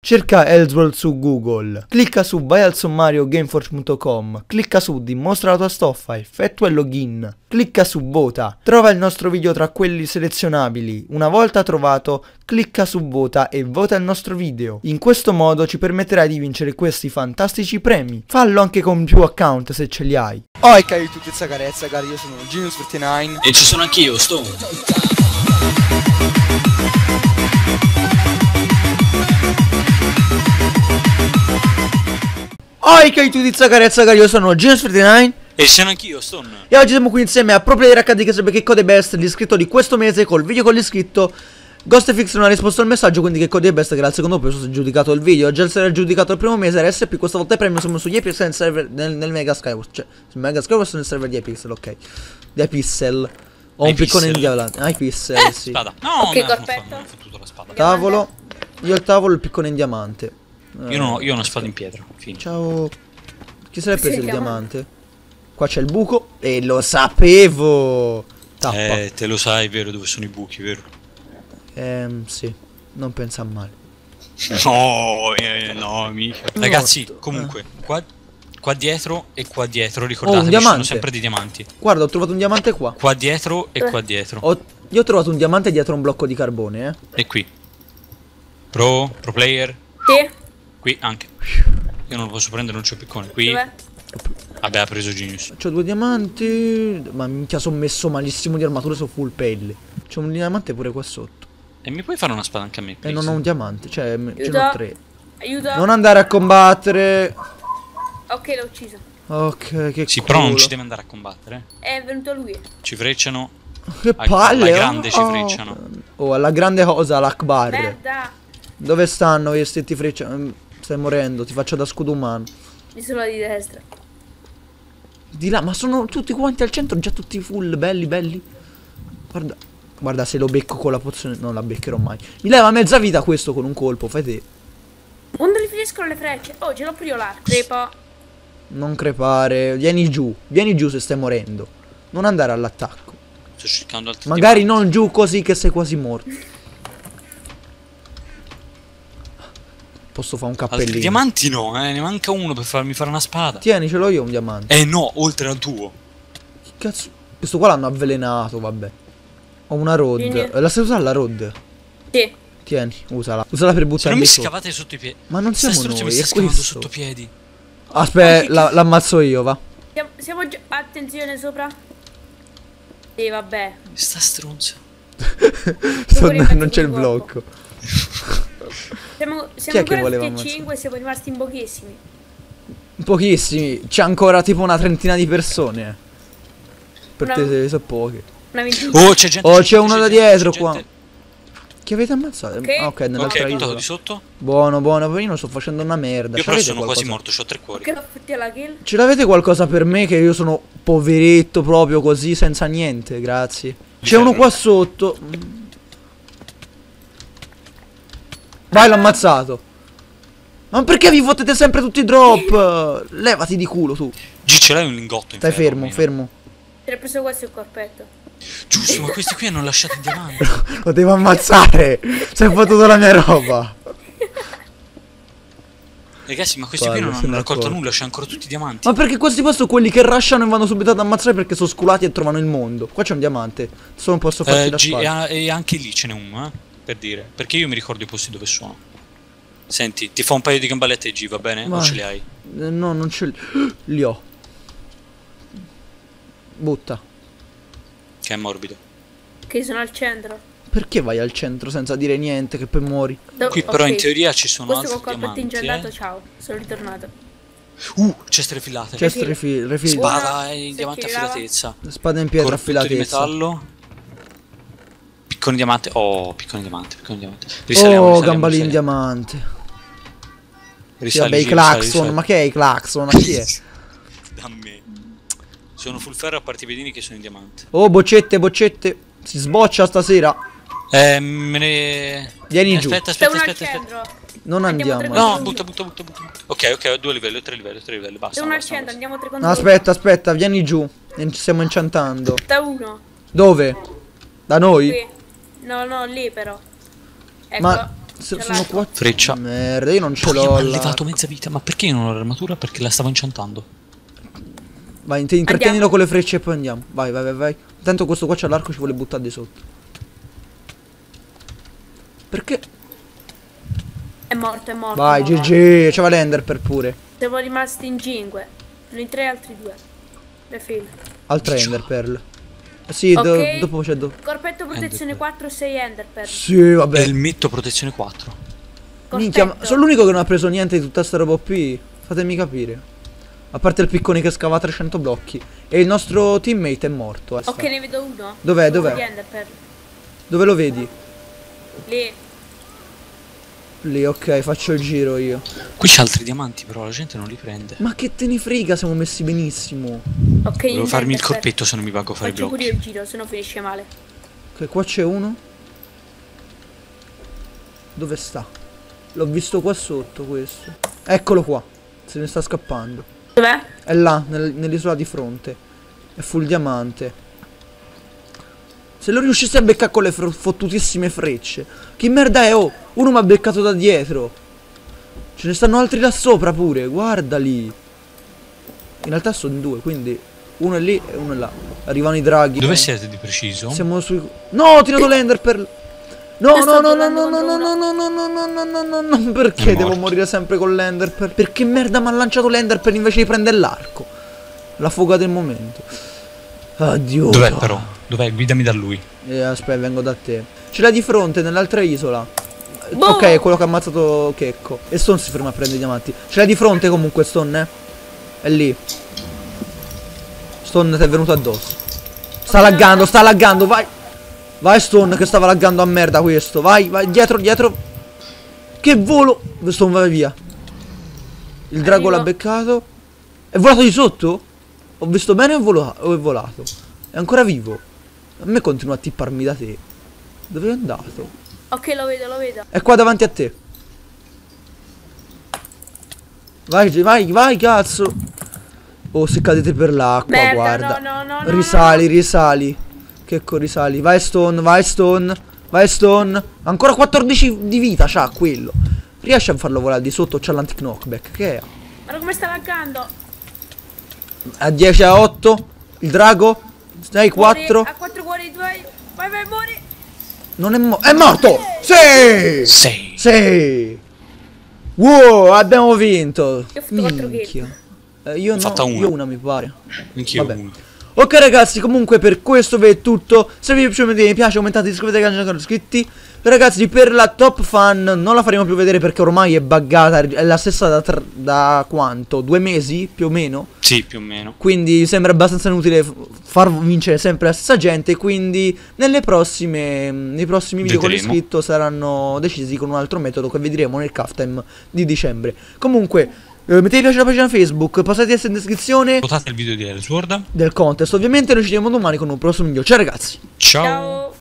Cerca Elsword su Google, clicca su vai al sommario gameforge.com, clicca su dimostra la tua stoffa, effettua il login, clicca su vota, trova il nostro video tra quelli selezionabili, una volta trovato clicca su vota e vota il nostro video, in questo modo ci permetterai di vincere questi fantastici premi, fallo anche con più account se ce li hai. Oh e cari tutti questa carezza cari, io sono Genius39 e ci sono anch'io, Stone. Oi che tu dici carezza cari, io sono Genius39 e sono anch'io Stone. E oggi siamo qui insieme a ProPlayer HD che sarebbe Code Best, l'iscritto di questo mese col video con l'iscritto. GhostFX non ha risposto al messaggio, quindi che Code Best che era il secondo premio è giudicato il video. Gels era giudicato il primo mese, era SP, questa volta il premio siamo su Hypixel nel server nel Mega Skywars, cioè Mega Skywars nel server di Hypixel, ok. Di Hypixel. Ho un piccone di diamante. Hypixel, sì. Spada. No, okay, ho fottuto la spada. Tavolo. Io al tavolo il piccone in diamante. Io ho una spada in pietra. Fine. Ciao. Chi se l'è preso il diamante? Qua c'è il buco. E lo sapevo. Tappa. Te lo sai, vero? Dove sono i buchi, vero? Sì. Non pensa male. No, no, mica. Ragazzi, comunque, qua dietro e qua dietro, ricordatevi, ci sono sempre dei diamanti. Guarda, ho trovato un diamante qua. Qua dietro e qua dietro. Io ho trovato un diamante dietro un blocco di carbone, eh. E qui. Pro player. Sì. Qui anche. Io non lo posso prendere, non c'ho piccone. Qui. Dov'è? Vabbè, ha preso Genius. C'ho due diamanti. Ma minchia, sono messo malissimo di armatura, sono full pelle. C'ho un diamante pure qua sotto. E mi puoi fare una spada anche a me? E non ho un diamante, cioè ce ne ho tre. Aiuto. Non andare a combattere. Ok, l'ho ucciso. Ok, che sì, però non ci deve andare a combattere. È venuto lui. Ci frecciano. Che palle! Alla grande ci frecciano. Oh, alla grande cosa, l'Akbar. Merda. Dove stanno questi ti frecciano? Stai morendo, ti faccio da scudo umano. Di solo di destra. Di là, ma sono tutti quanti al centro, già tutti full, belli, belli. Guarda, guarda se lo becco con la pozione, non la beccherò mai. Mi leva mezza vita questo con un colpo, fai te. Quando rifiniscono le frecce? Oh, ce l'ho pure io là, crepa. Non crepare, vieni giù se stai morendo. Non andare all'attacco. Sto cercando altri magari dimanti. Non giù così che sei quasi morto. Posso fare un cappellino. Altri diamanti no, ne manca uno per farmi fare una spada. Tieni, ce l'ho io un diamante. Eh no, oltre al tuo. Che cazzo? Questo qua l'hanno avvelenato, vabbè. Ho una rod. La sai usare la rod? Sì. Tieni, usala. Usala per buttare. Se non mi scavate sotto i piedi. Ma non siamo noi, mi è questo sotto piedi. Aspetta, l'ammazzo io, va. Siamo già. Attenzione sopra. Sì, vabbè. Sta stronzo. Non c'è il blocco. Siamo ancora tutti e 5 e siamo rimasti in pochissimi. C'è ancora tipo una trentina di persone. Per te sono poche. Oh, c'è gente. Oh, c'è uno da dietro qua. Chi avete ammazzato? Ah, ok, nell'altra isola di sotto. Buono, buono, poi io non sto facendo una merda. Io però sono quasi morto, c'ho tre cuori. Ce l'avete qualcosa per me che io sono poveretto proprio così senza niente, grazie. C'è uno qua sotto. Vai, l'ho ammazzato. Ma perché vi fottete sempre tutti i drop? Levati di culo tu. G, ce l'hai un lingotto in ferro. Stai fermo, fermo. Ti ho preso questo il corpetto. Giusto, ma questi qui hanno lasciato il diamante. Lo devo ammazzare. Si è fottuto la mia roba. Ragazzi, ma questi qui non hanno raccolto nulla, c'è ancora tutti i diamanti. Ma perché questi qua sono quelli che rushano e vanno subito ad ammazzare perché sono sculati e trovano il mondo. Qua c'è un diamante. Solo posso farci da spada. E anche lì ce n'è uno, per dire, perché io mi ricordo i posti dove sono. Senti, ti fa un paio di gamballette G, va bene? Non ce le hai? No, non ce li ho. Butta. Che è morbido. Che sono al centro. Perché vai al centro senza dire niente che poi muori? Qui però in teoria ci sono altri diamanti. Questo ingellato, ciao, sono ritornato. Ceste refilate. Ceste refilate. Spada in diamante a filatezza. Spada in pietra a filatezza. Di metallo. Piccone diamante, oh piccone diamante. Risaliamo, gambalino diamante. Risaliamo. Sì, vabbè, i clacson, ma che è i clacson? Ma chi è? Da me. Sono full ferro a parte i piedini che sono in diamante. Oh, boccette, boccette. Si sboccia stasera. Me ne... Vieni giù. Aspetta. Non andiamo. No, butta. Ok, ho tre livelli, basta. Sono al centro, andiamo tre contro uno. Aspetta, vieni giù. Ci stiamo inchantando. Da uno. Dove? Da noi? Qui. No, lì però. Ecco. Ma Sono quattro. Freccia. Merda, io non ce l'ho. Ma levato mezza vita. Ma perché io non ho l'armatura? Perché la stavo inchantando. Vai, intrattienilo con le frecce e poi andiamo. Vai, vai, vai, vai. Tanto questo qua c'ha l'arco, ci vuole buttare di sotto. Perché? È morto, è morto. Vai, GG, c'aveva l'ender per pure. Siamo rimasti in 5. Noi 3 e altri 2. Le file. Altra ender pearl. Sì, okay. Dopo c'è corpetto protezione 4, 6 ender pearl. Sì, vabbè. E il mitto protezione 4. Minchia, ma sono l'unico che non ha preso niente di tutta sta roba OP. Fatemi capire. A parte il piccone che scava 300 blocchi. E il nostro teammate è morto. Ok, ne vedo uno. Dov'è? Dov'è? Dove lo vedi? Lì. Lì, ok, faccio il giro io. Qui c'è altri diamanti, però la gente non li prende. Ma che te ne frega, siamo messi benissimo. Ok, devo farmi il corpetto, se non mi vado a fare i blocchi. Faccio pure il giro, se no finisce male. Ok, qua c'è uno. Dove sta? L'ho visto qua sotto questo. Eccolo qua. Se ne sta scappando. Dov'è? È là, nell'isola di fronte. È full diamante. Se lo riuscissi a beccare con le fottutissime frecce. Che merda è, oh? Uno mi ha beccato da dietro. Ce ne stanno altri là sopra pure, guardali. In realtà sono due, quindi uno è lì e uno è là. Arrivano i draghi. Dove siete di preciso? Siamo sui... No, ho tirato l'ender per... No, no, no, no, no, no, no, no, no, no, no, no, no, no, no, perché devo morire sempre con l'ender pearl? Perché merda mi ha lanciato l'ender pearl invece di prendere l'arco? La fuga del momento. Addio. Dov'è però? Dov'è? Guidami da lui. Aspetta, vengo da te. Ce l'ha di fronte, nell'altra isola. Ok, è quello che ha ammazzato Checco. E Stone si ferma a prendere i diamanti. Ce l'ha di fronte comunque, Stone, eh? È lì. Stone ti è venuto addosso. Sta laggando, vai. Vai Stone che stava laggando a merda questo. Vai, vai, dietro, dietro. Che volo. Stone va via. Il drago l'ha beccato. È volato di sotto? Ho visto bene o è volato? È ancora vivo. A me continua a tipparmi da te. Dove è andato? Ok, lo vedo, lo vedo. È qua davanti a te. Vai, vai, vai, cazzo. Oh, se cadete per l'acqua, guarda. No, no, no, risali, risali. Che risali. Vai Stone, vai Stone, vai Stone. Ancora 14 di vita c'ha quello. Riesci a farlo volare di sotto? C'ha l'anti-knockback. Che è? Guarda come sta laggando. A 10, a 8. Il drago. Dai 4. A 4 cuori 2. Vai, vai, muori. Non è morto. È morto. Sì. Sì. Sì. Wow, abbiamo vinto. Io ho fatto 4 kill. Io no, fatta una. Io una mi pare. Anch'io una. Ok ragazzi, comunque per questo è tutto. Se vi piace mettete mi piace, commentate, iscrivetevi al canale, iscritti. Ragazzi, per la top fan non la faremo più vedere perché ormai è buggata. È la stessa da quanto? 2 mesi? Più o meno? Sì, più o meno. Quindi sembra abbastanza inutile far vincere sempre la stessa gente. Quindi nei prossimi video con l'iscritto saranno decisi con un altro metodo che vedremo nel halftime di dicembre. Comunque mettete piace alla pagina Facebook, passate in descrizione, votate il video di Elsword del contest. Ovviamente noi ci vediamo domani con un prossimo video. Ciao ragazzi. Ciao. Ciao.